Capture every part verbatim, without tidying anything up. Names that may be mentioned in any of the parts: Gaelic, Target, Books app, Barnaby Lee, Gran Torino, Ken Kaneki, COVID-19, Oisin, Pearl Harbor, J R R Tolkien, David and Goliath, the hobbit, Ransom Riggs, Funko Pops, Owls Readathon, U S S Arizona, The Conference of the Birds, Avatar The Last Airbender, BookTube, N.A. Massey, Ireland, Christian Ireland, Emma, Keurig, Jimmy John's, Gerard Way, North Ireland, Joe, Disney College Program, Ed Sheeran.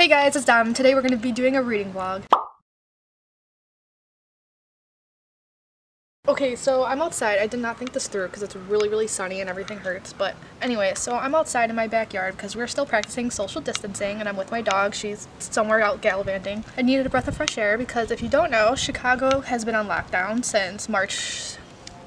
Hey guys, it's Dom. Today we're going to be doing a reading vlog. Okay, so I'm outside. I did not think this through because it's really, really sunny and everything hurts. But anyway, so I'm outside in my backyard because we're still practicing social distancing and I'm with my dog. She's somewhere out gallivanting. I needed a breath of fresh air because if you don't know, Chicago has been on lockdown since March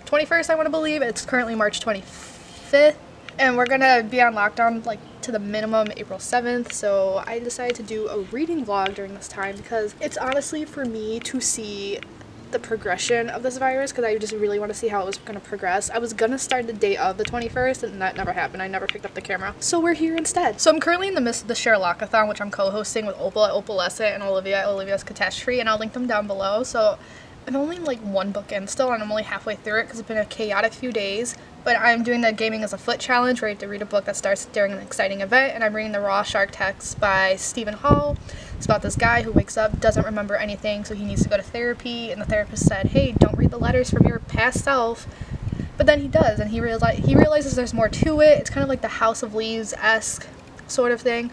twenty-first, I want to believe. It's currently March twenty-fifth. And we're gonna be on lockdown like to the minimum April seventh, so I decided to do a reading vlog during this time because it's honestly for me to see the progression of this virus, because I just really want to see how it was gonna progress. I was gonna start the day of the twenty-first and that never happened. I never picked up the camera, so we're here instead. So I'm currently in the midst of the Sherlockathon, which I'm co-hosting with Opal at Opalescent and Olivia at Olivia's Catastree, and I'll link them down below. So I'm only like one book in still and I'm only halfway through it because it's been a chaotic few days. But I'm doing the Gaming as a Foot challenge where you have to read a book that starts during an exciting event, and I'm reading The Raw Shark Texts by Steven Hall. It's about this guy who wakes up, doesn't remember anything, so he needs to go to therapy, and the therapist said, hey, don't read the letters from your past self. But then he does, and he, reali he realizes there's more to it. It's kind of like the House of Leaves-esque sort of thing.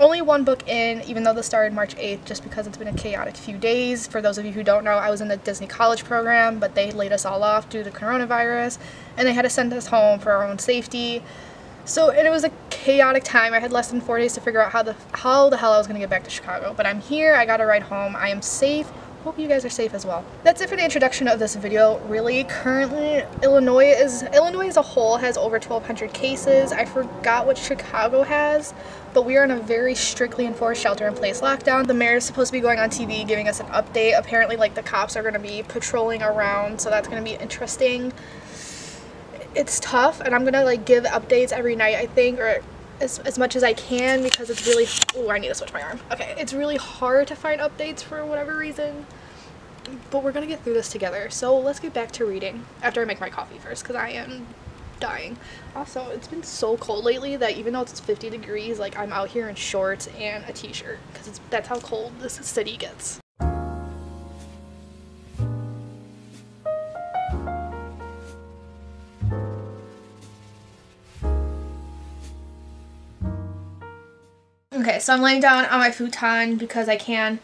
Only one book in, even though this started March eighth, just because it's been a chaotic few days. For those of you who don't know, I was in the Disney College Program, but they laid us all off due to coronavirus, and they had to send us home for our own safety. So, and it was a chaotic time. I had less than four days to figure out how the, how the hell I was going to get back to Chicago. But I'm here. I got a ride home. I am safe. Hope you guys are safe as well. That's it for the introduction of this video. Really, currently Illinois is Illinois as a whole has over twelve hundred cases. I forgot what Chicago has, but we are in a very strictly enforced shelter-in-place lockdown. The mayor is supposed to be going on T V giving us an update. Apparently, like, the cops are going to be patrolling around, so that's going to be interesting. It's tough, and I'm going to like give updates every night, I think, or As, as much as I can, because it's really, ooh, I need to switch my arm. Okay, it's really hard to find updates for whatever reason, but we're gonna get through this together. So let's get back to reading after I make my coffee first, because I am dying. Also, it's been so cold lately that even though it's fifty degrees, like, I'm out here in shorts and a t-shirt, because it's that's how cold this city gets. Okay, so I'm laying down on my futon because I can,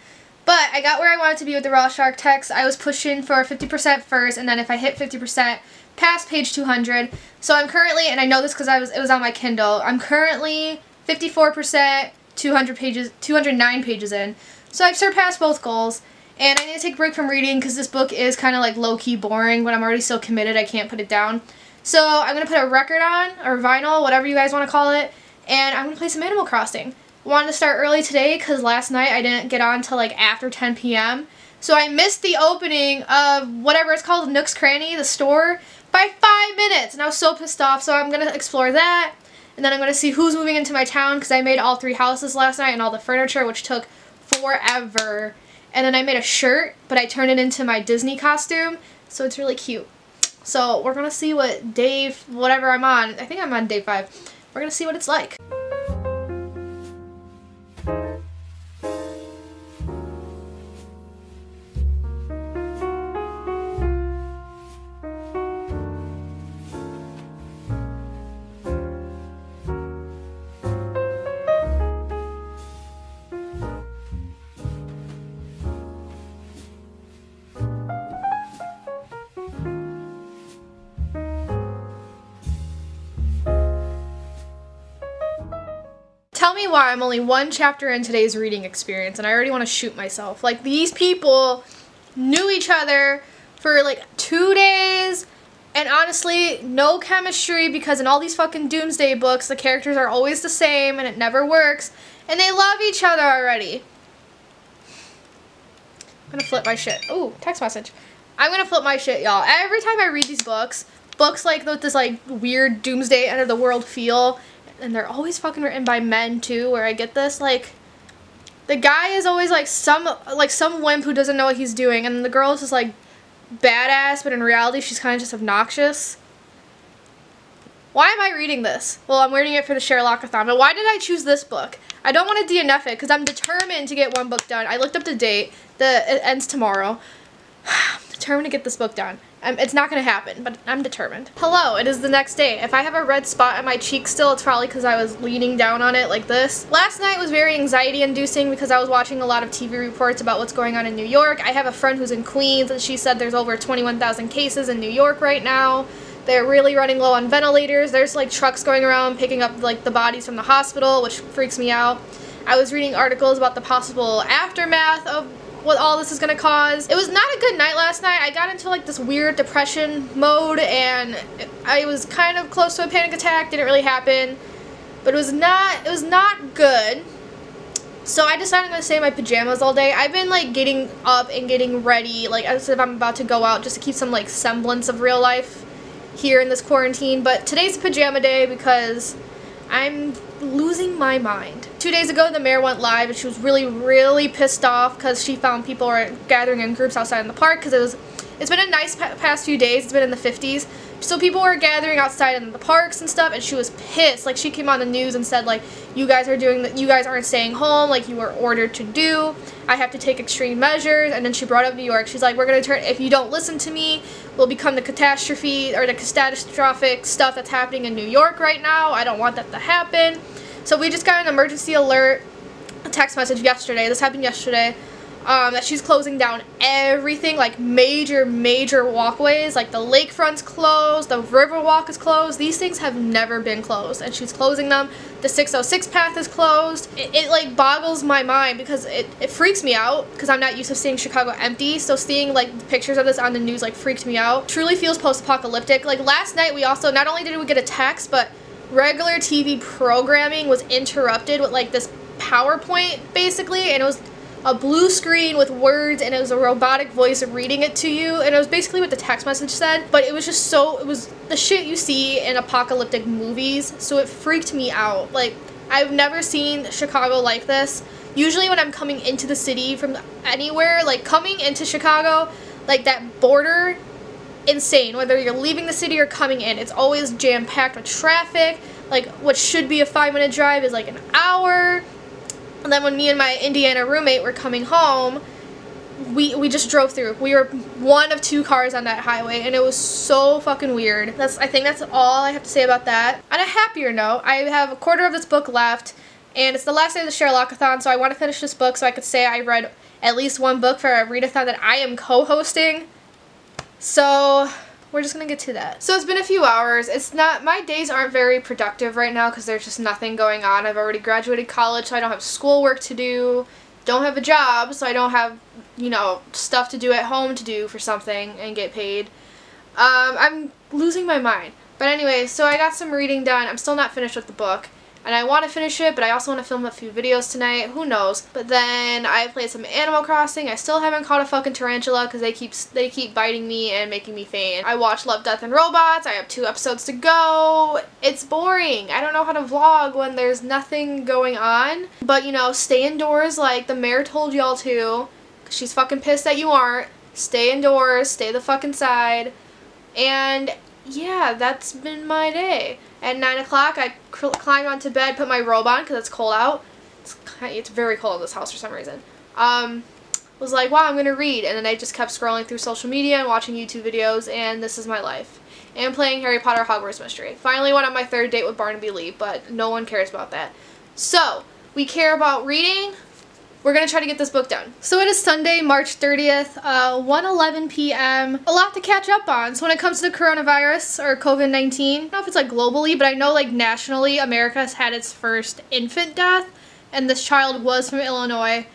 but I got where I wanted to be with the Raw Shark Texts. I was pushing for fifty percent first, and then if I hit fifty percent, past page two hundred. So I'm currently, and I know this because I was it was on my Kindle, I'm currently fifty-four percent, two hundred pages, two hundred nine pages in. So I've surpassed both goals, and I need to take a break from reading because this book is kind of like low-key boring. When I'm already so committed, I can't put it down. So I'm going to put a record on, or vinyl, whatever you guys want to call it, and I'm going to play some Animal Crossing. Wanted to start early today because last night I didn't get on till like after ten p m So I missed the opening of whatever it's called, Nook's Cranny, the store, by five minutes. And I was so pissed off, so I'm going to explore that. And then I'm going to see who's moving into my town because I made all three houses last night and all the furniture, which took forever. And then I made a shirt, but I turned it into my Disney costume. So it's really cute. So we're going to see what day, whatever I'm on. I think I'm on day five. We're going to see what it's like. Tell me why I'm only one chapter in today's reading experience and I already want to shoot myself. Like, these people knew each other for like two days and honestly no chemistry, because in all these fucking doomsday books the characters are always the same and it never works, and they love each other already. I'm gonna flip my shit. Ooh, text message. I'm gonna flip my shit, y'all. Every time I read these books, books like with this like weird doomsday end of the world feel, and they're always fucking written by men too, where I get this, like, the guy is always like some like some wimp who doesn't know what he's doing, and the girl is just like badass, but in reality she's kind of just obnoxious. Why am I reading this? Well, I'm reading it for the Sherlockathon, but why did I choose this book? I don't want to D N F it because I'm determined to get one book done. I looked up the date. The, it ends tomorrow. I'm determined to get this book done. Um, it's not going to happen, but I'm determined. Hello, it is the next day. If I have a red spot on my cheek still, it's probably because I was leaning down on it like this. Last night was very anxiety-inducing because I was watching a lot of T V reports about what's going on in New York. I have a friend who's in Queens, and she said there's over twenty-one thousand cases in New York right now. They're really running low on ventilators. There's like trucks going around picking up like the bodies from the hospital, which freaks me out. I was reading articles about the possible aftermath of what all this is gonna cause. It was not a good night last night. I got into like this weird depression mode and I was kind of close to a panic attack. Didn't really happen, but it was not, it was not good. So I decided I'm gonna stay in my pajamas all day. I've been like getting up and getting ready like as if I'm about to go out just to keep some like semblance of real life here in this quarantine, but today's pajama day because I'm losing my mind. Two days ago, the mayor went live and she was really, really pissed off because she found people were gathering in groups outside in the park because it was, it's been a nice pa past few days. It's been in the fifties. So people were gathering outside in the parks and stuff and she was pissed. Like she came on the news and said like, you guys are doing that. You guys aren't staying home like you were ordered to do. I have to take extreme measures. And then she brought up New York. She's like, we're going to turn, if you don't listen to me, we'll become the catastrophe or the catastrophic stuff that's happening in New York right now. I don't want that to happen. So we just got an emergency alert, a text message yesterday. This happened yesterday. Um, that she's closing down everything, like major, major walkways, like the lakefront's closed, the Riverwalk is closed. These things have never been closed, and she's closing them. The six oh six path is closed. It, it like boggles my mind because it, it freaks me out because I'm not used to seeing Chicago empty. So seeing like the pictures of this on the news like freaked me out. Truly feels post-apocalyptic. Like last night we also, not only did we get a text, but regular T V programming was interrupted with like this PowerPoint basically, and it was a blue screen with words and it was a robotic voice reading it to you, and it was basically what the text message said, but it was just so, it was the shit you see in apocalyptic movies, so it freaked me out. Like I've never seen Chicago like this. Usually when I'm coming into the city from anywhere, like coming into Chicago, like that border, insane, whether you're leaving the city or coming in, it's always jam-packed with traffic. Like what should be a five minute drive is like an hour. And then when me and my Indiana roommate were coming home, we we just drove through. We were one of two cars on that highway, and it was so fucking weird. That's, I think that's all I have to say about that. On a happier note, I have a quarter of this book left, and it's the last day of the Sherlockathon, so I want to finish this book so I could say I read at least one book for a readathon that I am co-hosting. So we're just gonna get to that. So it's been a few hours. It's not, my days aren't very productive right now because there's just nothing going on. I've already graduated college, so I don't have schoolwork to do. Don't have a job, so I don't have, you know, stuff to do at home to do for something and get paid. Um, I'm losing my mind. But anyway, so I got some reading done. I'm still not finished with the book. And I want to finish it, but I also want to film a few videos tonight. Who knows? But then I played some Animal Crossing. I still haven't caught a fucking tarantula because they keep they keep biting me and making me faint. I watched Love, Death, and Robots. I have two episodes to go. It's boring. I don't know how to vlog when there's nothing going on. But, you know, stay indoors like the mayor told y'all to because she's fucking pissed that you aren't. Stay indoors. Stay the fuck inside. And yeah, that's been my day. At nine o'clock, I climbed onto bed, put my robe on because it's cold out. It's, it's very cold in this house for some reason. Um, was like, wow, I'm going to read. And then I just kept scrolling through social media and watching YouTube videos, and this is my life. And playing Harry Potter Hogwarts Mystery. Finally went on my third date with Barnaby Lee, but no one cares about that. So, we care about reading. We're going to try to get this book done. So it is Sunday, March thirtieth, uh, one eleven p m A lot to catch up on. So when it comes to the coronavirus or COVID nineteen, I don't know if it's like globally, but I know like nationally, America has had its first infant death, and this child was from Illinois.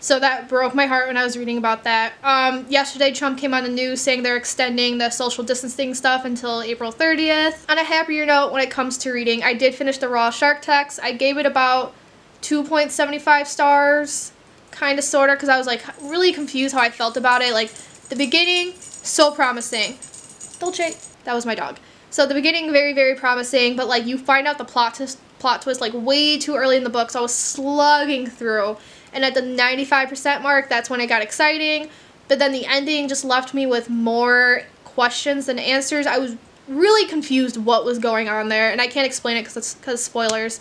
So that broke my heart when I was reading about that. Um, yesterday, Trump came on the news saying they're extending the social distancing stuff until April thirtieth. On a happier note, when it comes to reading, I did finish The Raw Shark Texts. I gave it about two point seven five stars. Kind of, sort of, because I was like really confused how I felt about it. Like the beginning, so promising. Dolce, that was my dog. So the beginning, very, very promising, but like you find out the plot twist, plot twist like way too early in the book, so I was slugging through. And at the ninety-five percent mark, that's when it got exciting. But then the ending just left me with more questions than answers. I was really confused what was going on there, and I can't explain it because because spoilers.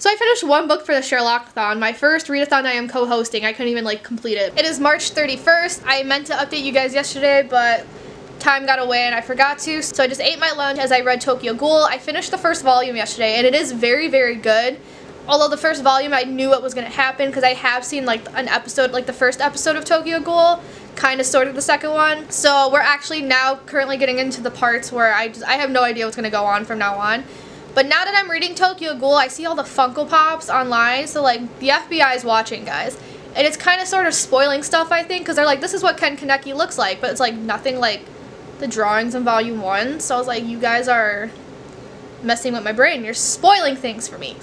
So I finished one book for the Sherlockathon, my first readathon I am co-hosting. I couldn't even like complete it. It is March thirty-first. I meant to update you guys yesterday, but time got away and I forgot to, so I just ate my lunch as I read Tokyo Ghoul. I finished the first volume yesterday, and it is very, very good. Although the first volume, I knew what was going to happen because I have seen like an episode, like the first episode of Tokyo Ghoul, kind of sort of the second one. So we're actually now currently getting into the parts where I just, I have no idea what's going to go on from now on. But now that I'm reading Tokyo Ghoul, I see all the Funko Pops online, so like the F B I is watching, guys. And it's kind of sort of spoiling stuff, I think, because they're like, this is what Ken Kaneki looks like, but it's like nothing like the drawings in volume one. So I was like, you guys are messing with my brain. You're spoiling things for me.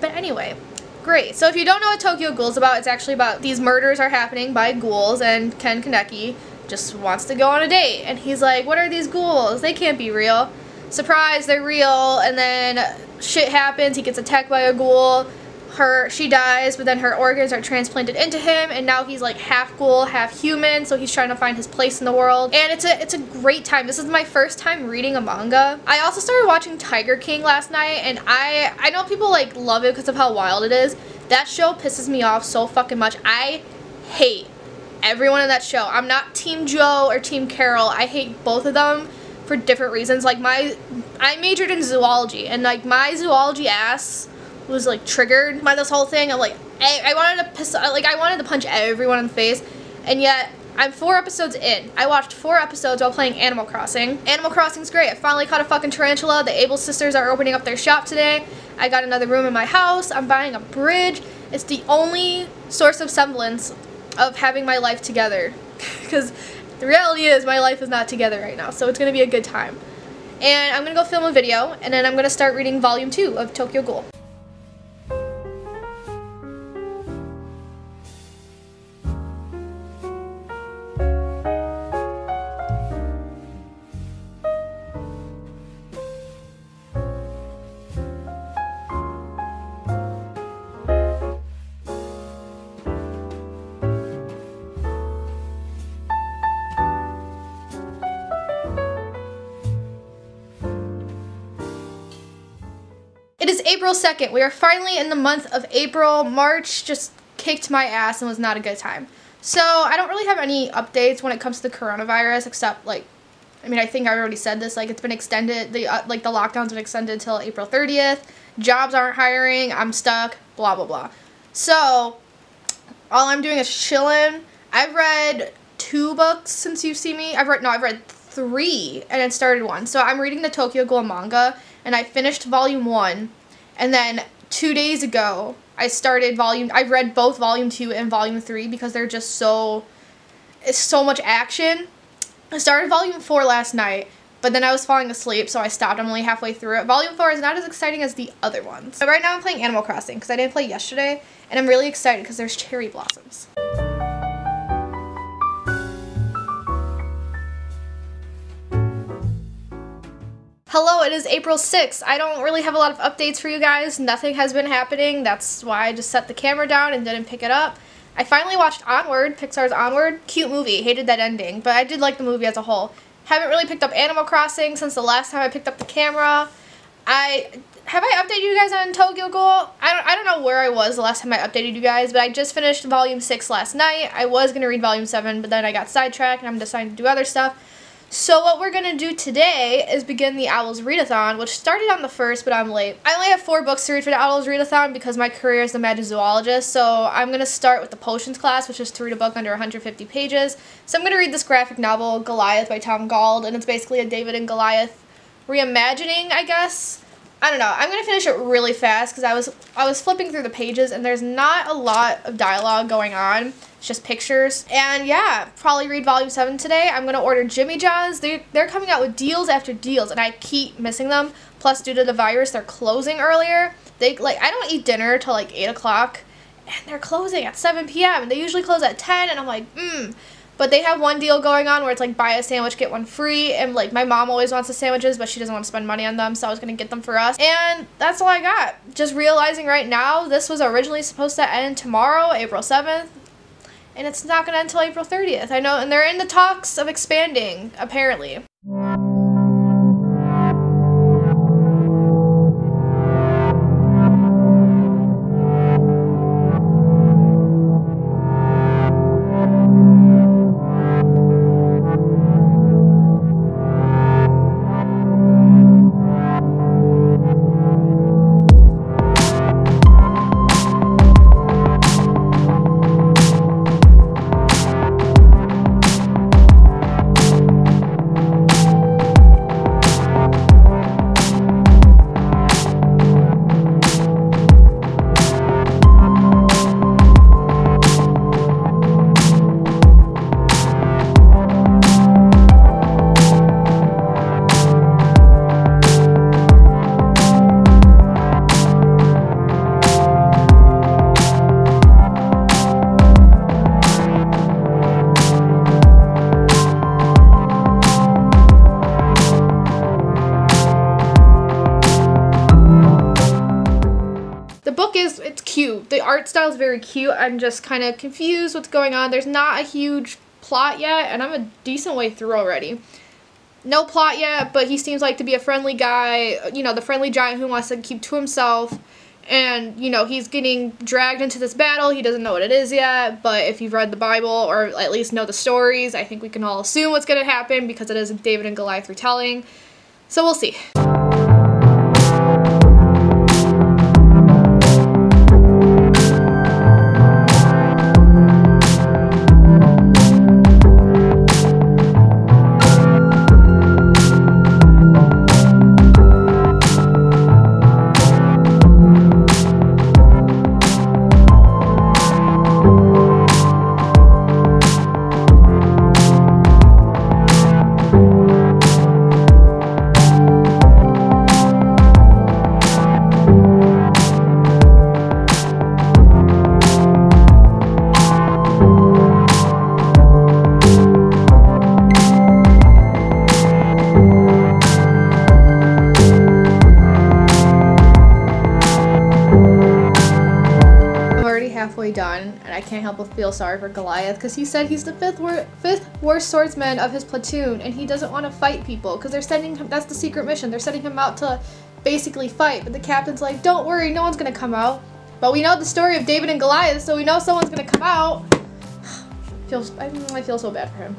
But anyway, great. So if you don't know what Tokyo Ghoul is about, it's actually about these murders are happening by ghouls, and Ken Kaneki just wants to go on a date. And he's like, what are these ghouls? They can't be real. Surprise, they're real. And then shit happens. He gets attacked by a ghoul. Her, she dies, but then her organs are transplanted into him, and now he's like half ghoul, half human, so he's trying to find his place in the world. And it's a it's a great time. This is my first time reading a manga. I also started watching Tiger King last night, and I I know people like love it because of how wild it is. That show pisses me off so fucking much. I hate everyone in that show. I'm not Team Joe or Team Carol. I hate both of them for different reasons. Like my I majored in zoology, and like my zoology ass was like triggered by this whole thing. I'm like, I, I wanted to piss, like I wanted to punch everyone in the face, and yet I'm four episodes in. I watched four episodes while playing Animal Crossing. Animal Crossing's great. I finally caught a fucking tarantula. The Able sisters are opening up their shop today. I got another room in my house. I'm buying a bridge. It's the only source of semblance of having my life together, because the reality is my life is not together right now, so it's gonna be a good time. And I'm gonna go film a video, and then I'm gonna start reading volume two of Tokyo Ghoul. It is April second. We are finally in the month of April. March just kicked my ass and was not a good time. So I don't really have any updates when it comes to the coronavirus, except like, I mean, I think I already said this, like it's been extended, the uh, like the lockdown's been extended till April thirtieth. Jobs aren't hiring, I'm stuck, blah, blah, blah. So all I'm doing is chilling. I've read two books since you've seen me. I've read, no, I've read three and then started one. So I'm reading the Tokyo Ghoul manga, and I finished volume one, and then two days ago I started volume, I read both volume two and volume three because they're just so, it's so much action. I started volume four last night, but then I was falling asleep, so I stopped. I'm only halfway through it. Volume four is not as exciting as the other ones. So right now I'm playing Animal Crossing because I didn't play yesterday, and I'm really excited because there's cherry blossoms. Hello, it is April sixth. I don't really have a lot of updates for you guys. Nothing has been happening. That's why I just set the camera down and didn't pick it up. I finally watched Onward, Pixar's Onward. Cute movie. Hated that ending, but I did like the movie as a whole. Haven't really picked up Animal Crossing since the last time I picked up the camera. I have I updated you guys on Tokyo Ghoul? I don't, I don't know where I was the last time I updated you guys, but I just finished Volume six last night. I was going to read Volume seven, but then I got sidetracked and I'm deciding to do other stuff. So what we're going to do today is begin the Owls Readathon, which started on the first, but I'm late. I only have four books to read for the Owls Readathon because my career is a magic zoologist, so I'm going to start with the Potions class, which is to read a book under one hundred fifty pages. So I'm going to read this graphic novel, Goliath, by Tom Gauld, and it's basically a David and Goliath reimagining, I guess. I don't know. I'm going to finish it really fast because I was, I was flipping through the pages, and there's not a lot of dialogue going on. It's just pictures. And yeah, probably read Volume seven today. I'm going to order Jimmy John's. They, they're coming out with deals after deals, and I keep missing them. Plus, due to the virus, they're closing earlier. They like I don't eat dinner till like eight o'clock, and they're closing at seven p m and they usually close at ten, and I'm like, mmm. But they have one deal going on where it's like buy a sandwich, get one free, and like my mom always wants the sandwiches, but she doesn't want to spend money on them, so I was going to get them for us. And that's all I got. Just realizing right now, this was originally supposed to end tomorrow, April seventh, and it's not going to end until April thirtieth. I know, and they're in the talks of expanding, apparently. art style is very cute. I'm just kind of confused what's going on. There's not a huge plot yet, and I'm a decent way through already. No plot yet, but he seems like to be a friendly guy, you know, the friendly giant who wants to keep to himself. And, you know, he's getting dragged into this battle. He doesn't know what it is yet, but if you've read the Bible or at least know the stories, I think we can all assume what's going to happen because it is a David and Goliath retelling. So we'll see. Done, and I can't help but feel sorry for Goliath because he said he's the fifth, wor fifth worst swordsman of his platoon, and he doesn't want to fight people because they're sending him, that's the secret mission, they're sending him out to basically fight, but the captain's like, don't worry, no one's gonna come out. But we know the story of David and Goliath, so we know someone's gonna come out. Feels, I, I feel so bad for him.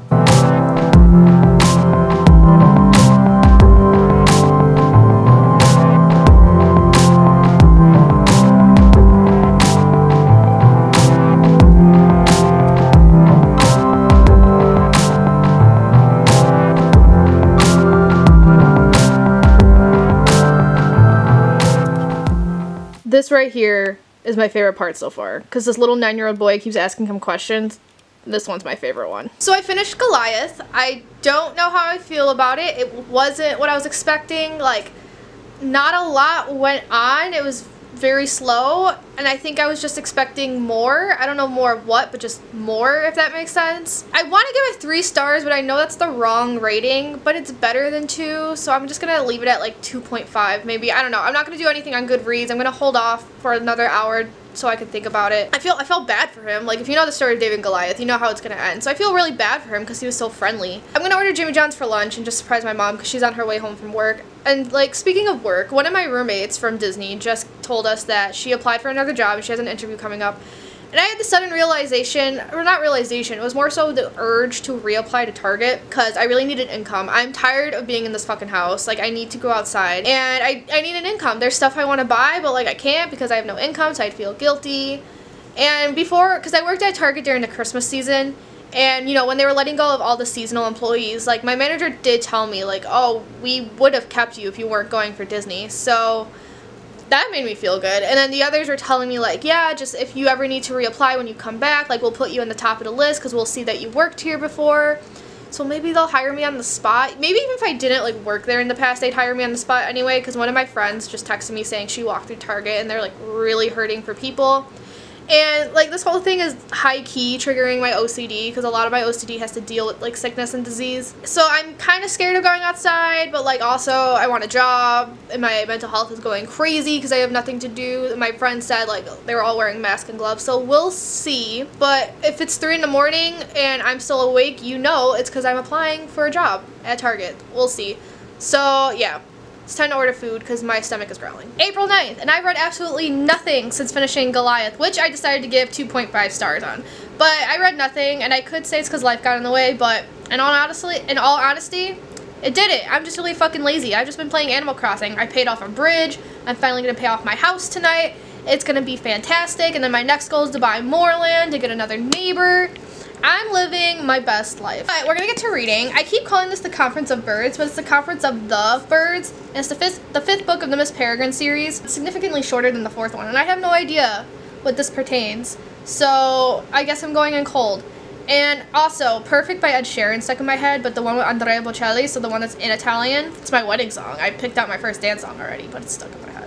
This right here is my favorite part so far because this little nine-year-old boy keeps asking him questions. This one's my favorite one. So I finished Goliath. I don't know how I feel about it. It wasn't what I was expecting. Like, not a lot went on. It was very slow, and I think I was just expecting more. I don't know more of what, but just more, if that makes sense. I want to give it three stars, but I know that's the wrong rating, but it's better than two, so I'm just gonna leave it at like two point five maybe. I don't know. I'm not gonna do anything on Goodreads. I'm gonna hold off for another hour so I could think about it. I feel I felt bad for him. Like, if you know the story of David and Goliath, you know how it's gonna end, so I feel really bad for him because he was so friendly. I'm gonna order Jimmy John's for lunch and just surprise my mom because she's on her way home from work. And, like, speaking of work, one of my roommates from Disney just told us that she applied for another job and she has an interview coming up. And I had the sudden realization, or not realization, it was more so the urge to reapply to Target because I really needed income. I'm tired of being in this fucking house. Like, I need to go outside and I, I need an income. There's stuff I want to buy, but, like, I can't because I have no income, so I'd feel guilty. And before, because I worked at Target during the Christmas season, and, you know, when they were letting go of all the seasonal employees, like, my manager did tell me, like, oh, we would have kept you if you weren't going for Disney. So that made me feel good. And then the others were telling me, like, yeah, just if you ever need to reapply when you come back, like, we'll put you in the top of the list because we'll see that you worked here before. So maybe they'll hire me on the spot. Maybe even if I didn't, like, work there in the past, they'd hire me on the spot anyway, because one of my friends just texted me saying she walked through Target and they're, like, really hurting for people. And, like, this whole thing is high-key triggering my O C D because a lot of my O C D has to deal with, like, sickness and disease. So I'm kind of scared of going outside, but, like, also I want a job, and my mental health is going crazy because I have nothing to do. My friends said, like, they were all wearing masks and gloves, so we'll see. But if it's three in the morning and I'm still awake, you know it's because I'm applying for a job at Target. We'll see. So, yeah. It's time to order food because my stomach is growling. April ninth, and I've read absolutely nothing since finishing Goliath, which I decided to give two point five stars on. But I read nothing, and I could say it's because life got in the way, but in all, honestly, in all honesty, it didn't. I'm just really fucking lazy. I've just been playing Animal Crossing. I paid off a bridge. I'm finally going to pay off my house tonight. It's going to be fantastic, and then my next goal is to buy more land, to get another neighbor. I'm living my best life. But we're gonna get to reading. I keep calling this the Conference of Birds, but it's the Conference of the Birds, and it's the fifth, the fifth book of the Miss Peregrine series. It's significantly shorter than the fourth one, and I have no idea what this pertains. So I guess I'm going in cold. And also, Perfect by Ed Sheeran stuck in my head, but the one with Andrea Bocelli, so the one that's in Italian, it's my wedding song. I picked out my first dance song already, but it's stuck in my head.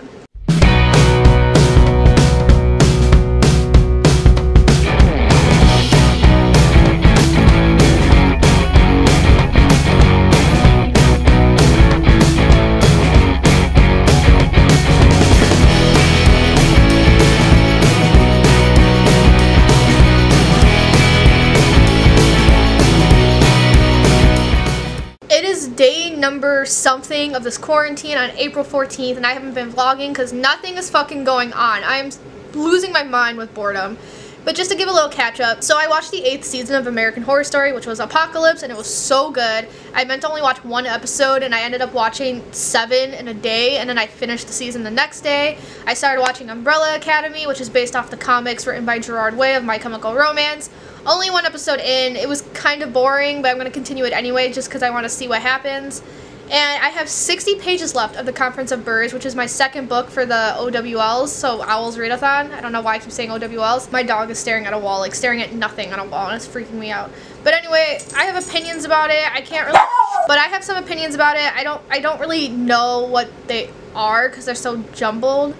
number something of this quarantine on April fourteenth, and I haven't been vlogging because nothing is fucking going on. I am losing my mind with boredom. But just to give a little catch up, so I watched the eighth season of American Horror Story, which was Apocalypse, and it was so good. I meant to only watch one episode, and I ended up watching seven in a day, and then I finished the season the next day. I started watching Umbrella Academy, which is based off the comics written by Gerard Way of My Chemical Romance. Only one episode in. It was kind of boring, but I'm going to continue it anyway just because I want to see what happens. And I have sixty pages left of The Conference of Birds, which is my second book for the O W Ls, so Owls Readathon. I don't know why I keep saying O W Ls. My dog is staring at a wall, like staring at nothing on a wall, and it's freaking me out. But anyway, I have opinions about it. I can't really, but I have some opinions about it. I don't, I don't really know what they are because they're so jumbled.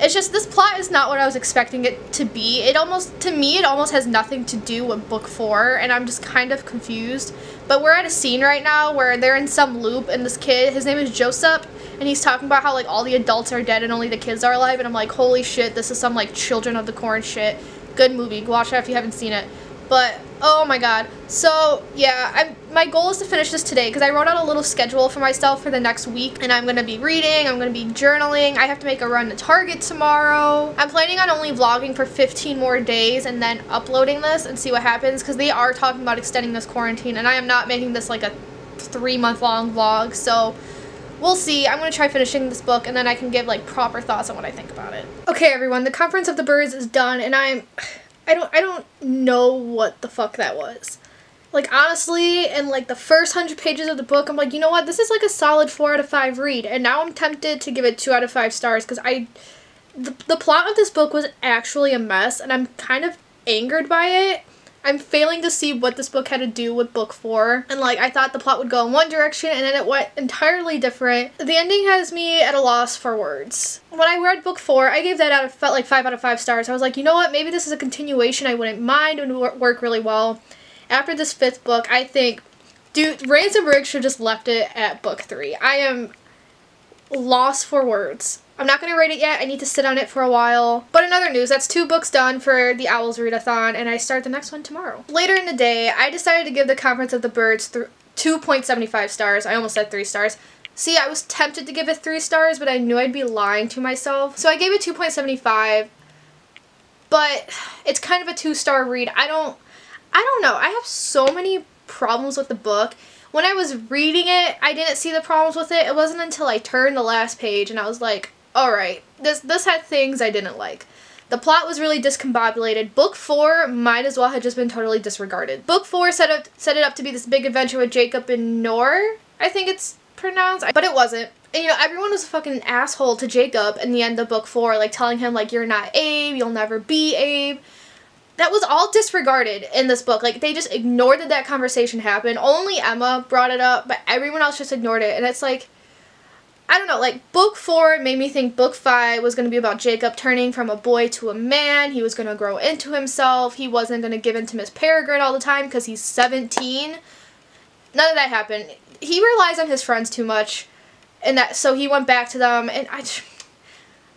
It's just this plot is not what I was expecting it to be. It almost, to me, it almost has nothing to do with book four, and I'm just kind of confused. But we're at a scene right now where they're in some loop, and this kid, his name is Joseph, and he's talking about how, like, all the adults are dead and only the kids are alive, and I'm like, holy shit, this is some, like, Children of the Corn shit. Good movie. Go watch that if you haven't seen it. But, oh my god. So, yeah, I'm, my goal is to finish this today because I wrote out a little schedule for myself for the next week. And I'm going to be reading, I'm going to be journaling, I have to make a run to Target tomorrow. I'm planning on only vlogging for fifteen more days and then uploading this and see what happens. Because they are talking about extending this quarantine and I am not making this like a three month long vlog. So, we'll see. I'm going to try finishing this book and then I can give like proper thoughts on what I think about it. Okay everyone, The Conference of the Birds is done and I'm... I don't I don't know what the fuck that was. Like, honestly, in, like, the first hundred pages of the book, I'm like, you know what? This is, like, a solid four out of five read. And now I'm tempted to give it two out of five stars because I... The, the plot of this book was actually a mess, and I'm kind of angered by it. I'm failing to see what this book had to do with book four. And, like, I thought the plot would go in one direction, and then it went entirely different. The ending has me at a loss for words. When I read book four, I gave that out of, felt like five out of five stars. I was like, you know what? Maybe this is a continuation I wouldn't mind and would work really well. After this fifth book, I think, dude, Ransom Riggs should have just left it at book three. I am lost for words. I'm not going to rate it yet. I need to sit on it for a while. But in other news, that's two books done for the Owls Readathon, and I start the next one tomorrow. Later in the day, I decided to give The Conference of the Birds two point seven five stars. I almost said three stars. See, I was tempted to give it three stars, but I knew I'd be lying to myself. So I gave it two point seven five, but it's kind of a two-star read. I don't, I don't know. I have so many problems with the book. When I was reading it, I didn't see the problems with it. It wasn't until I turned the last page and I was like, alright, this this had things I didn't like. The plot was really discombobulated. Book four might as well have just been totally disregarded. Book four set up set it up to be this big adventure with Jacob and Nor, I think it's pronounced, but it wasn't. And you know, everyone was a fucking asshole to Jacob in the end of book four, like telling him like, you're not Abe, you'll never be Abe. That was all disregarded in this book. Like, they just ignored that that conversation happened. Only Emma brought it up, but everyone else just ignored it. And it's like, I don't know, like, book four made me think book five was going to be about Jacob turning from a boy to a man. He was going to grow into himself. He wasn't going to give in to Miss Peregrine all the time because he's seventeen. None of that happened. He relies on his friends too much, and that so he went back to them, and I just...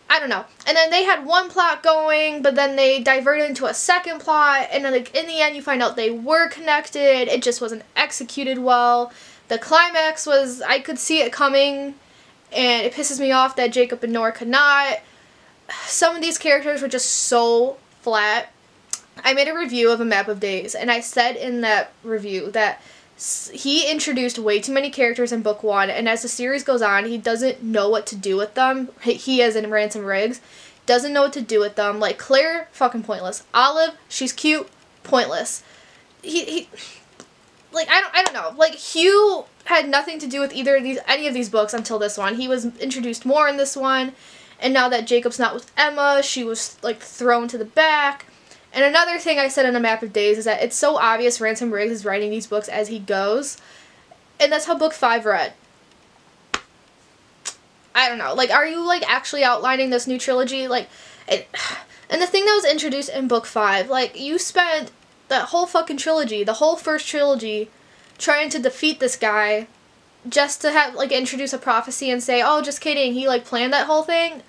I don't know. And then they had one plot going, but then they diverted into a second plot, and then like in the end you find out they were connected, it just wasn't executed well. The climax was, I could see it coming, and it pisses me off that Jacob and Nora could not. Some of these characters were just so flat. I made a review of A Map of Days, and I said in that review that he introduced way too many characters in book one, and as the series goes on, he doesn't know what to do with them. He, as in Ransom Riggs, doesn't know what to do with them. Like, Claire, fucking pointless. Olive, she's cute, pointless. He, he like, I don't, I don't know. Like, Hugh had nothing to do with either of these, any of these books until this one. He was introduced more in this one, and now that Jacob's not with Emma, she was, like, thrown to the back. And another thing I said in A Map of Days is that it's so obvious Ransom Riggs is writing these books as he goes. And that's how book five read. I don't know. Like, are you, like, actually outlining this new trilogy? Like, it, and the thing that was introduced in book five, like, you spent that whole fucking trilogy, the whole first trilogy, trying to defeat this guy just to have, like, introduce a prophecy and say, oh, just kidding, he, like, planned that whole thing?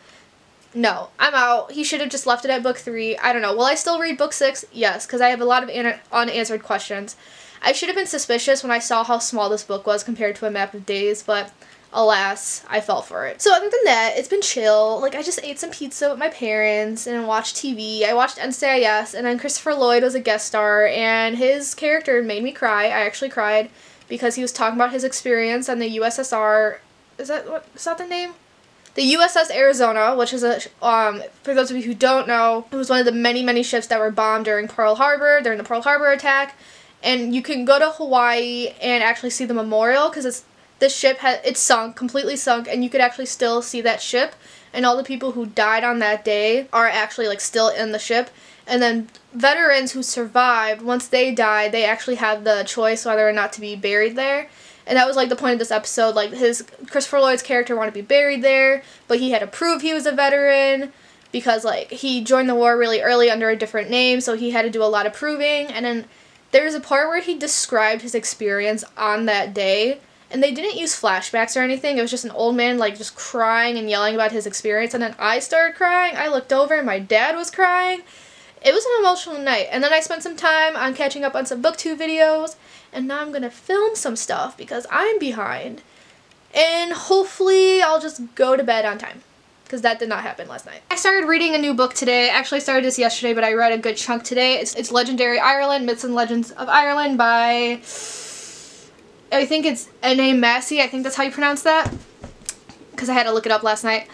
No, I'm out. He should have just left it at book three. I don't know. Will I still read book six? Yes, because I have a lot of unanswered questions. I should have been suspicious when I saw how small this book was compared to A Map of Days, but alas, I fell for it. So other than that, it's been chill. Like, I just ate some pizza with my parents and watched T V. I watched N C I S, and then Christopher Lloyd was a guest star, and his character made me cry. I actually cried because he was talking about his experience on the U S S R. Is that what? Is that the name? The U S S Arizona, which is a, um, for those of you who don't know, it was one of the many, many ships that were bombed during Pearl Harbor, during the Pearl Harbor attack. And you can go to Hawaii and actually see the memorial, because it's, the ship had, it sunk, completely sunk, and you could actually still see that ship, and all the people who died on that day are actually, like, still in the ship. And then veterans who survived, once they died, they actually had the choice whether or not to be buried there. And that was, like, the point of this episode. Like, his, Christopher Lloyd's character wanted to be buried there, but he had to prove he was a veteran, because, like, he joined the war really early under a different name, so he had to do a lot of proving. And then there's a part where he described his experience on that day, and they didn't use flashbacks or anything. It was just an old man, like, just crying and yelling about his experience. And then I started crying. I looked over and my dad was crying. It was an emotional night. And then I spent some time on catching up on some BookTube videos. And now I'm going to film some stuff because I'm behind. And hopefully I'll just go to bed on time, because that did not happen last night. I started reading a new book today. Actually, I started this yesterday, but I read a good chunk today. It's, it's Legendary Ireland, Myths and Legends of Ireland by... I think it's N A Massey, I think that's how you pronounce that, because I had to look it up last night.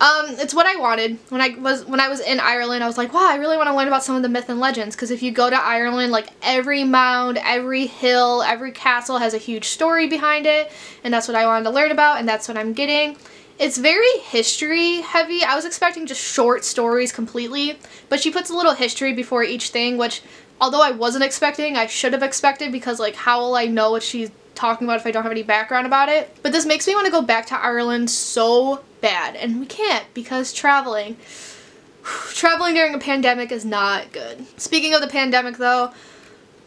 Um, it's what I wanted. When I was when I was in Ireland, I was like, wow, I really want to learn about some of the myth and legends, because if you go to Ireland, like, every mound, every hill, every castle has a huge story behind it, and that's what I wanted to learn about, and that's what I'm getting. It's very history heavy. I was expecting just short stories completely, but she puts a little history before each thing, which, although I wasn't expecting, I should have expected, because, like, how will I know what she's talking about if I don't have any background about it? But this makes me want to go back to Ireland so bad, and we can't, because traveling traveling during a pandemic is not good. Speaking of the pandemic, though,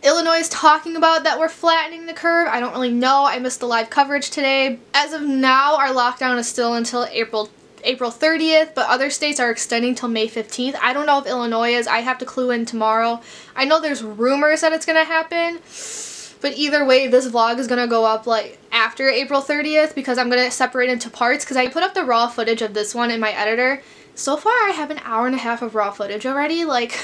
Illinois is talking about that we're flattening the curve. I don't really know. I missed the live coverage today. As of now, our lockdown is still until April April thirtieth, but other states are extending till May fifteenth. I don't know if Illinois is. I have to clue in tomorrow. I know there's rumors that it's gonna happen. But either way, this vlog is going to go up, like, after April thirtieth, because I'm going to separate into parts, because I put up the raw footage of this one in my editor. So far, I have an hour and a half of raw footage already, like,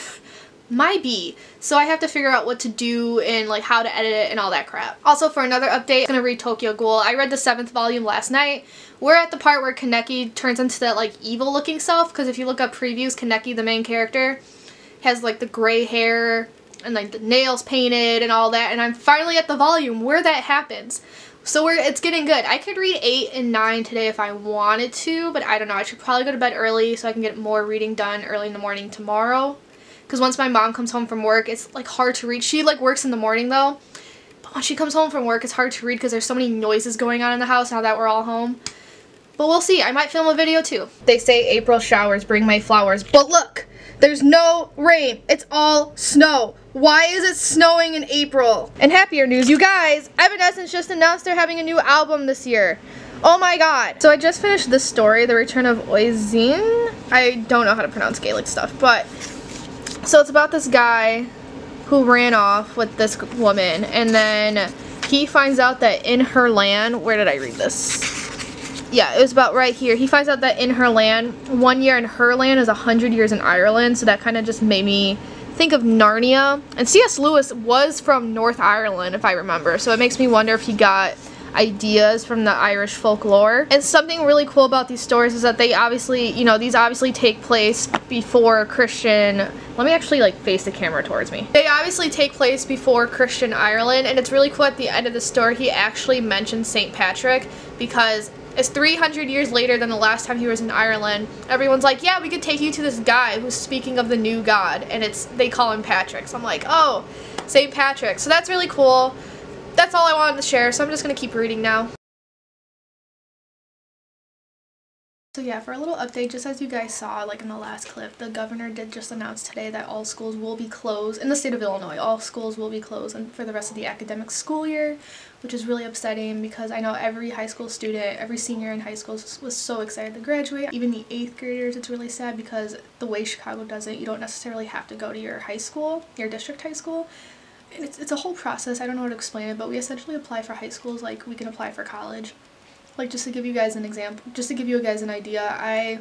my bee. So I have to figure out what to do and, like, how to edit it and all that crap. Also, for another update, I'm going to read Tokyo Ghoul. I read the seventh volume last night. We're at the part where Kaneki turns into that, like, evil-looking self, because if you look up previews, Kaneki, the main character, has, like, the gray hair and, like, the nails painted and all that, and I'm finally at the volume where that happens. So we're, it's getting good. I could read eight and nine today if I wanted to, but I don't know. I should probably go to bed early so I can get more reading done early in the morning tomorrow, because once my mom comes home from work, it's, like, hard to read. She, like, works in the morning, though, but when she comes home from work, it's hard to read because there's so many noises going on in the house now that we're all home. But we'll see. I might film a video, too. They say April showers bring May flowers, but look! There's no rain. It's all snow. Why is it snowing in April? And happier news, you guys, Evanescence just announced they're having a new album this year. Oh my god. So I just finished this story, The Return of Oisin. I don't know how to pronounce Gaelic stuff, but... So it's about this guy who ran off with this woman, and then he finds out that in her land... Where did I read this? Yeah, it was about right here. He finds out that in her land, one year in her land is a hundred years in Ireland, so that kind of just made me think of Narnia. And C S Lewis was from North Ireland, if I remember, so it makes me wonder if he got ideas from the Irish folklore. And something really cool about these stories is that they obviously, you know, these obviously take place before Christian... Let me actually, like, face the camera towards me. They obviously take place before Christian Ireland, and it's really cool at the end of the story he actually mentions Saint Patrick, because... It's three hundred years later than the last time he was in Ireland. Everyone's like, yeah, we could take you to this guy who's speaking of the new god, and it's they call him Patrick. So I'm like, oh, Saint Patrick. So that's really cool. That's all I wanted to share, so I'm just going to keep reading now. So yeah, for a little update, just as you guys saw, like, in the last clip, the governor did just announce today that all schools will be closed in the state of Illinois. All schools will be closed for the rest of the academic school year, which is really upsetting, because I know every high school student, every senior in high school was so excited to graduate. Even the eighth graders, it's really sad, because the way Chicago does it, you don't necessarily have to go to your high school, your district high school. it's, it's a whole process. I don't know how to explain it, but we essentially apply for high schools like we can apply for college. Like, just to give you guys an example, just to give you guys an idea, I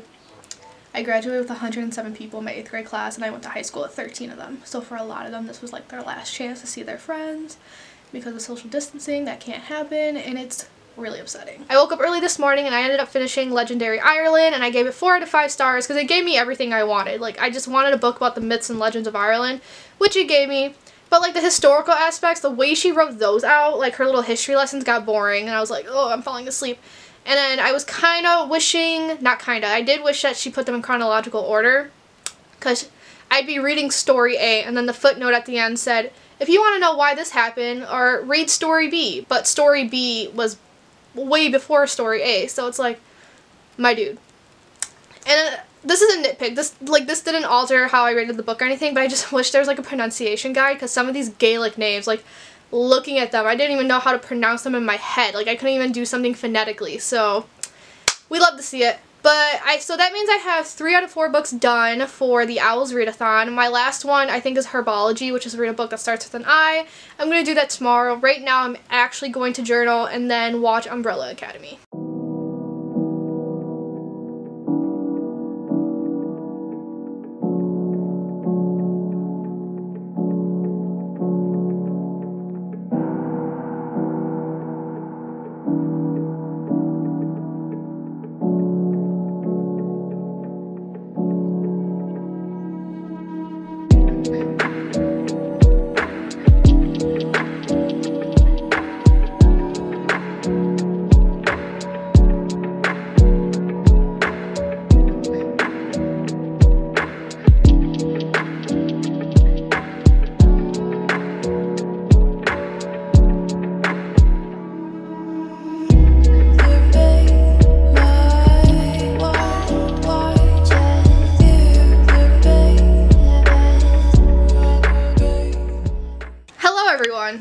I graduated with one hundred seven people in my eighth grade class, and I went to high school with thirteen of them. So for a lot of them, this was like their last chance to see their friends. Because of social distancing, that can't happen, and it's really upsetting. I woke up early this morning and I ended up finishing Legendary Ireland, and I gave it four out of five stars because it gave me everything I wanted. Like, I just wanted a book about the myths and legends of Ireland, which it gave me. But like the historical aspects, the way she wrote those out, like her little history lessons got boring, and I was like, oh, I'm falling asleep. And then I was kind of wishing, not kind of, I did wish that she put them in chronological order, because I'd be reading story A and then the footnote at the end said, if you want to know why this happened, or read story B. But story B was way before story A, so it's like, my dude. And uh, this is a nitpick. This like this didn't alter how I rated the book or anything, but I just wish there was like a pronunciation guide, because some of these Gaelic names, like looking at them, I didn't even know how to pronounce them in my head. Like, I couldn't even do something phonetically. So we love to see it. But I, so that means I have three out of four books done for the Owls Readathon. My last one, I think, is Herbology, which is a read a book that starts with an I. I'm going to do that tomorrow. Right now, I'm actually going to journal and then watch Umbrella Academy.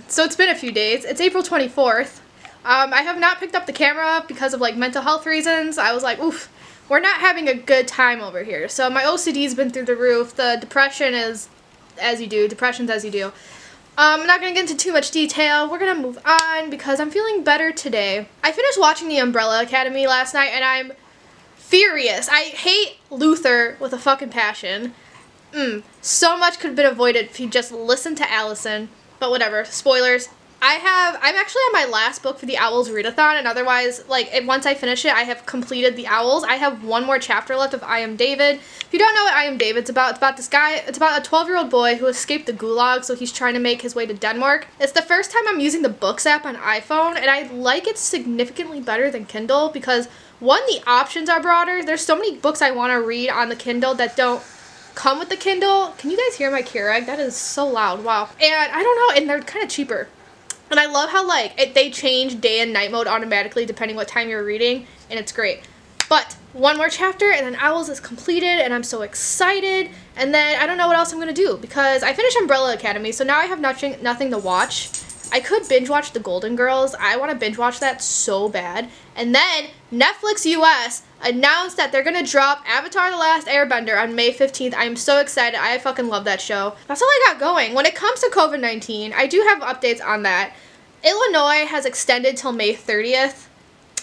So it's been a few days. It's April twenty-fourth. Um, I have not picked up the camera because of like mental health reasons. I was like, oof, we're not having a good time over here. So my O C D's been through the roof. The depression is as you do. Depression's as you do. Um, I'm not going to get into too much detail. We're going to move on because I'm feeling better today. I finished watching The Umbrella Academy last night and I'm furious. I hate Luther with a fucking passion. Mm, so much could have been avoided if he just listened to Allison. But whatever, spoilers. I have, I'm actually on my last book for the Owls Readathon, and otherwise, like, it, once I finish it, I have completed the Owls. I have one more chapter left of I Am David. If you don't know what I Am David's about, it's about this guy, it's about a twelve-year-old boy who escaped the gulag, so he's trying to make his way to Denmark. It's the first time I'm using the Books app on iPhone, and I like it significantly better than Kindle because, one, the options are broader. There's so many books I want to read on the Kindle that don't come with the Kindle. Can you guys hear my Keurig? That is so loud. Wow. And I don't know, and they're kind of cheaper. And I love how like it, they change day and night mode automatically depending what time you're reading, and it's great. But one more chapter and then Owls is completed, and I'm so excited. And then I don't know what else I'm gonna do because I finished Umbrella Academy, so now I have nothing nothing to watch. I could binge watch The Golden Girls. I want to binge watch that so bad. And then Netflix U S announced that they're going to drop Avatar The Last Airbender on May fifteenth. I'm so excited. I fucking love that show. That's all I got going. When it comes to COVID nineteen, I do have updates on that. Illinois has extended till May thirtieth.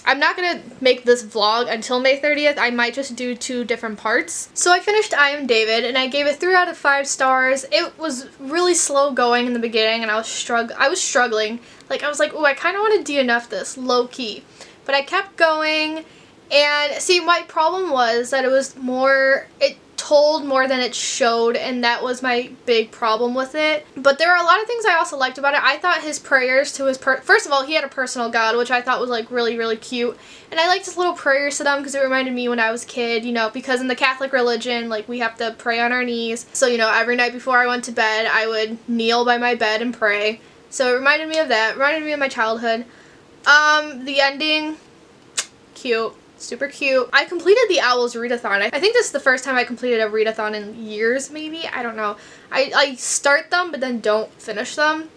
I'm not going to make this vlog until May thirtieth. I might just do two different parts. So I finished I Am David and I gave it three out of five stars. It was really slow going in the beginning and I was strugg I was struggling. Like, I was like, oh, I kind of want to D N F this low key. But I kept going, and see, my problem was that it was more, it told more than it showed, and that was my big problem with it. But there are a lot of things I also liked about it. I thought his prayers to his per first of all, he had a personal god, which I thought was like really, really cute. And I liked his little prayers to them because it reminded me when I was a kid, you know, because in the Catholic religion, like, we have to pray on our knees. So, you know, every night before I went to bed, I would kneel by my bed and pray. So it reminded me of that. It reminded me of my childhood. Um, the ending, cute. Super cute. I completed the Owls Readathon. I think this is the first time I completed a readathon in years, maybe. I don't know. I, I start them, but then don't finish them.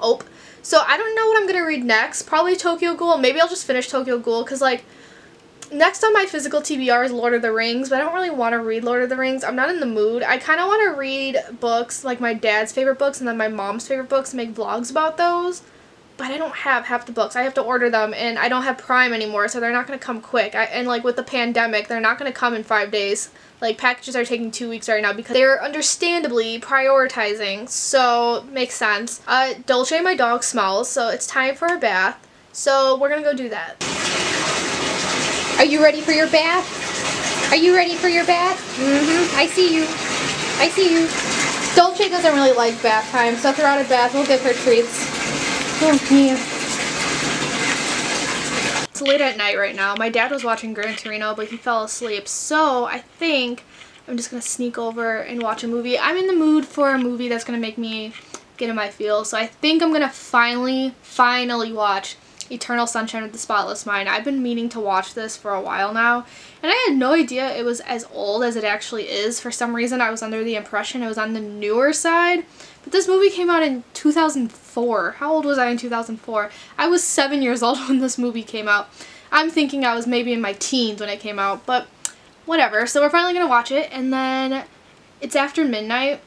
Oh. So I don't know what I'm going to read next. Probably Tokyo Ghoul. Maybe I'll just finish Tokyo Ghoul because, like, next on my physical T B R is Lord of the Rings, but I don't really want to read Lord of the Rings. I'm not in the mood. I kind of want to read books, like my dad's favorite books and then my mom's favorite books, and make vlogs about those. But I don't have half the books. I have to order them, and I don't have Prime anymore, so they're not going to come quick. I, and like with the pandemic, they're not going to come in five days. Like packages are taking two weeks right now because they're understandably prioritizing, so makes sense. Uh, Dolce, my dog, smells, so it's time for a bath. So we're going to go do that. Are you ready for your bath? Are you ready for your bath? Mm-hmm. I see you. I see you. Dolce doesn't really like bath time, so throughout a bath, we'll give her treats. Oh, yeah. It's late at night right now. My dad was watching Gran Torino, but he fell asleep. So I think I'm just going to sneak over and watch a movie. I'm in the mood for a movie that's going to make me get in my feels. So I think I'm going to finally, finally watch Eternal Sunshine of the Spotless Mind. I've been meaning to watch this for a while now, and I had no idea it was as old as it actually is. For some reason, I was under the impression it was on the newer side. But this movie came out in two thousand four. How old was I in two thousand four? I was seven years old when this movie came out. I'm thinking I was maybe in my teens when it came out, but whatever. So we're finally going to watch it, and then it's after midnight,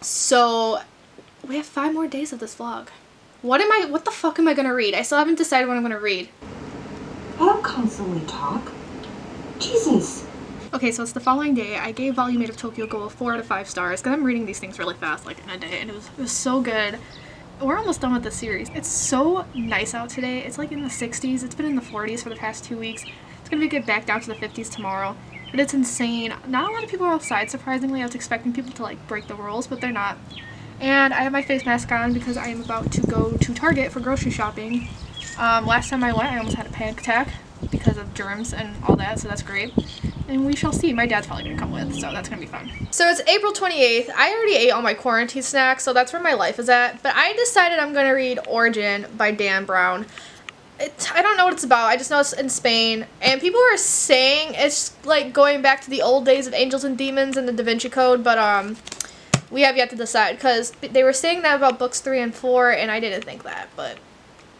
so we have five more days of this vlog. What am I, what the fuck am I going to read? I still haven't decided what I'm going to read. I don't constantly talk. Jesus. Okay, so it's the following day. I gave Volume eight of Tokyo Ghoul four out of five stars because I'm reading these things really fast, like in a day, and it was, it was so good. We're almost done with the series. It's so nice out today. It's like in the sixties. It's been in the forties for the past two weeks. It's going to get back down to the fifties tomorrow, but it's insane. Not a lot of people are outside, surprisingly. I was expecting people to like break the rules, but they're not. And I have my face mask on because I am about to go to Target for grocery shopping. Um, last time I went, I almost had a panic attack because of germs and all that, so that's great. And we shall see. My dad's probably going to come with, so that's going to be fun. So it's April twenty-eighth. I already ate all my quarantine snacks, so that's where my life is at. But I decided I'm going to read Origin by Dan Brown. It, I don't know what it's about. I just know it's in Spain. And people were saying it's like going back to the old days of Angels and Demons and the Da Vinci Code, but um... we have yet to decide, because they were saying that about books three and four, and I didn't think that, but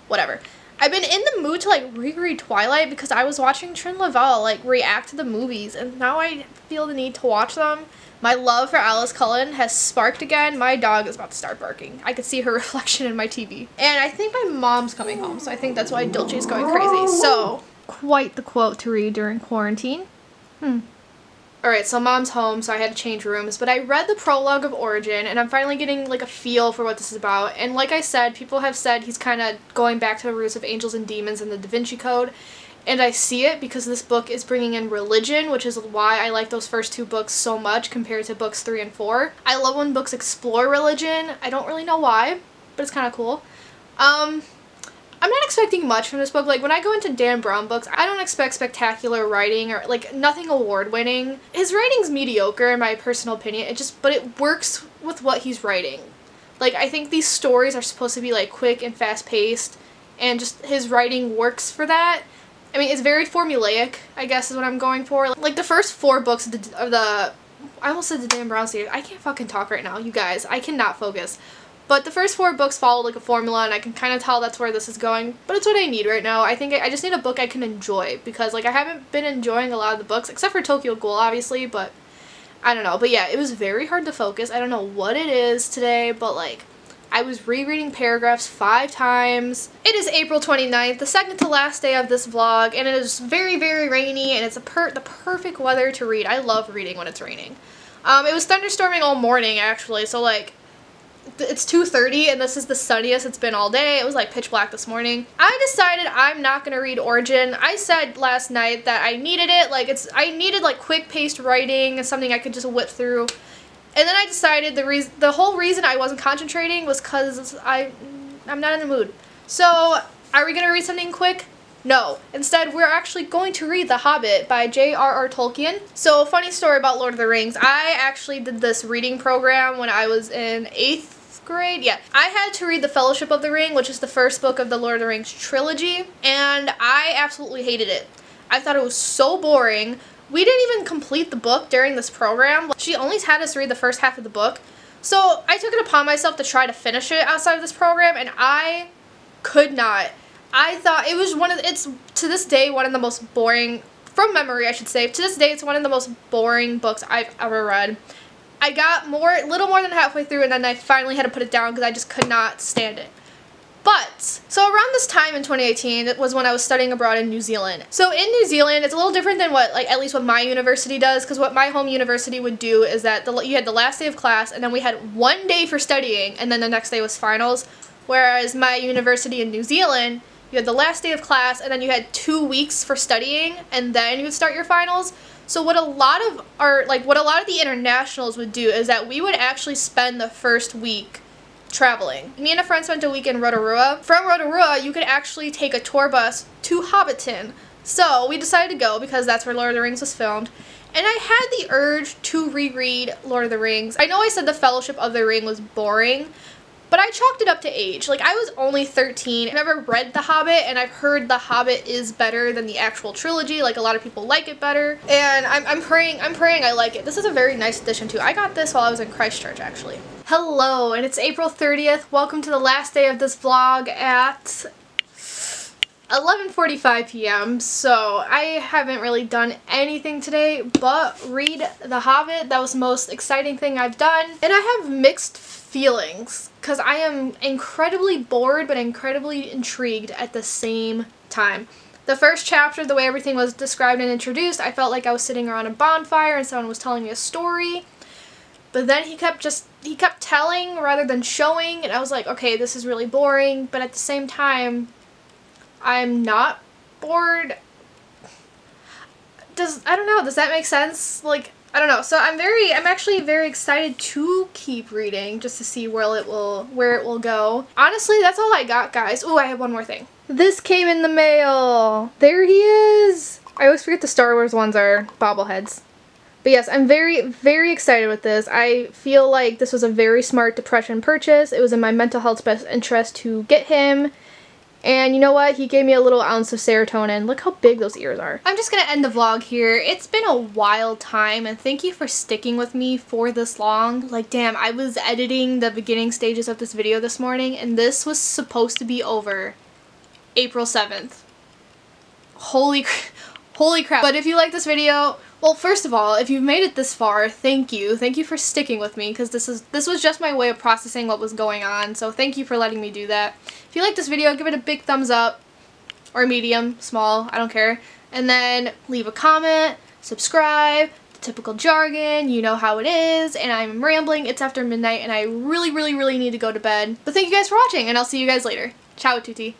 whatever. I've been in the mood to, like, reread Twilight because I was watching Trin Laval, like, react to the movies, and now I feel the need to watch them. My love for Alice Cullen has sparked again. My dog is about to start barking. I could see her reflection in my T V. And I think my mom's coming home, so I think that's why Dolce's going crazy. So, quite the quote to read during quarantine. Hmm. Alright, so mom's home, so I had to change rooms, but I read the prologue of Origin, and I'm finally getting, like, a feel for what this is about. And like I said, people have said he's kind of going back to the roots of Angels and Demons and the Da Vinci Code, and I see it because this book is bringing in religion, which is why I like those first two books so much compared to books three and four. I love when books explore religion. I don't really know why, but it's kind of cool. Um... I'm not expecting much from this book. Like, when I go into Dan Brown books, I don't expect spectacular writing or, like, nothing award-winning. His writing's mediocre, in my personal opinion. It just, but it works with what he's writing. Like, I think these stories are supposed to be, like, quick and fast-paced, and just his writing works for that. I mean, it's very formulaic, I guess is what I'm going for. Like, the first four books of the, of the I almost said the Dan Brown series. I can't fucking talk right now, you guys. I cannot focus. But the first four books follow like a formula, and I can kind of tell that's where this is going. But it's what I need right now. I think I, I just need a book I can enjoy, because like I haven't been enjoying a lot of the books, except for Tokyo Ghoul, obviously, but I don't know. But yeah, it was very hard to focus. I don't know what it is today, but like I was rereading paragraphs five times. It is April twenty-ninth, the second to last day of this vlog, and it is very, very rainy, and it's a per the perfect weather to read. I love reading when it's raining. Um, it was thunderstorming all morning, actually, so like it's two thirty and this is the sunniest it's been all day. It was like pitch black this morning. I decided I'm not gonna read Origin. I said last night that I needed it. Like it's I needed like quick paced writing and something I could just whip through. And then I decided the reason the whole reason I wasn't concentrating was cuz I I'm not in the mood. So, are we gonna read something quick? No. Instead, we're actually going to read The Hobbit by J R R Tolkien. So, funny story about Lord of the Rings. I actually did this reading program when I was in eighth grade. Yeah. I had to read The Fellowship of the Ring, which is the first book of the Lord of the Rings trilogy, and I absolutely hated it. I thought it was so boring. We didn't even complete the book during this program. She only had us read the first half of the book, so I took it upon myself to try to finish it outside of this program, and I could not. I thought it was one of, it's to this day one of the most boring from memory I should say, to this day it's one of the most boring books I've ever read. I got more, a little more than halfway through, and then I finally had to put it down because I just could not stand it. But, so around this time in twenty eighteen, it was when I was studying abroad in New Zealand. So in New Zealand, it's a little different than what, like, at least what my university does, because what my home university would do is that the, you had the last day of class, and then we had one day for studying, and then the next day was finals. Whereas my university in New Zealand, you had the last day of class, and then you had two weeks for studying, and then you would start your finals. So what a lot of our, like, what a lot of the internationals would do is that we would actually spend the first week traveling. Me and a friend spent a week in Rotorua. From Rotorua, you could actually take a tour bus to Hobbiton. So we decided to go because that's where Lord of the Rings was filmed. And I had the urge to reread Lord of the Rings. I know I said The Fellowship of the Ring was boring, but I chalked it up to age. Like, I was only thirteen. I've never read The Hobbit, and I've heard The Hobbit is better than the actual trilogy. Like, a lot of people like it better. And I'm, I'm praying, I'm praying I like it. This is a very nice edition, too. I got this while I was in Christchurch, actually. Hello, and it's April thirtieth. Welcome to the last day of this vlog at eleven forty-five p m So I haven't really done anything today but read The Hobbit. That was the most exciting thing I've done. And I have mixed feelings because I am incredibly bored but incredibly intrigued at the same time. The first chapter, the way everything was described and introduced, I felt like I was sitting around a bonfire and someone was telling me a story. But then he kept just, he kept telling rather than showing, and I was like, okay, this is really boring, but at the same time, I'm not bored. Does, I don't know, does that make sense? Like, I don't know. So I'm very, I'm actually very excited to keep reading just to see where it will, where it will go. Honestly, that's all I got, guys. Ooh, I have one more thing. This came in the mail. There he is. I always forget the Star Wars ones are bobbleheads. But yes, I'm very, very excited with this. I feel like this was a very smart depression purchase. It was in my mental health's best interest to get him. And you know what? He gave me a little ounce of serotonin. Look how big those ears are. I'm just going to end the vlog here. It's been a wild time, and thank you for sticking with me for this long. Like, damn, I was editing the beginning stages of this video this morning, and this was supposed to be over April seventh. Holy crap. Holy crap. But if you like this video, well, first of all, if you've made it this far, thank you. Thank you for sticking with me, because this is this was just my way of processing what was going on, so thank you for letting me do that. If you like this video, give it a big thumbs up, or medium, small, I don't care. And then leave a comment, subscribe, the typical jargon, you know how it is, and I'm rambling. It's after midnight, and I really, really, really need to go to bed. But thank you guys for watching, and I'll see you guys later. Ciao, tutti.